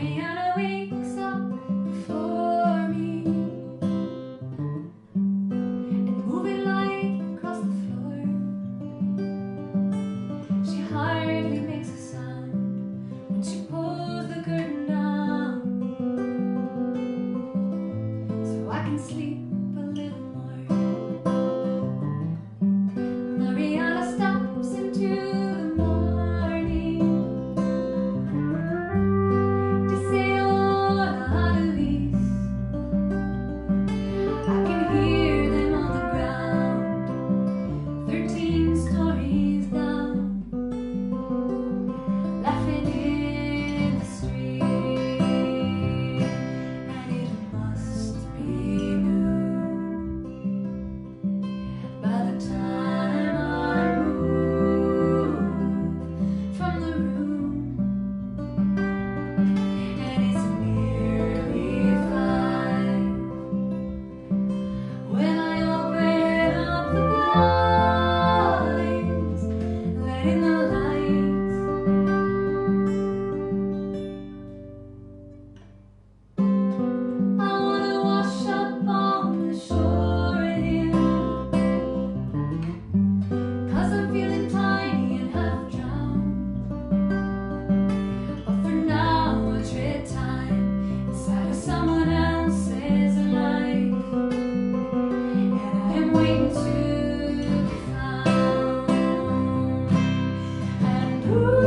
Mariana wakes up for me and moving light across the floor. She hardly makes a sound when she pulls the curtain down, so I can sleep a little more. Mariana stops into ooh.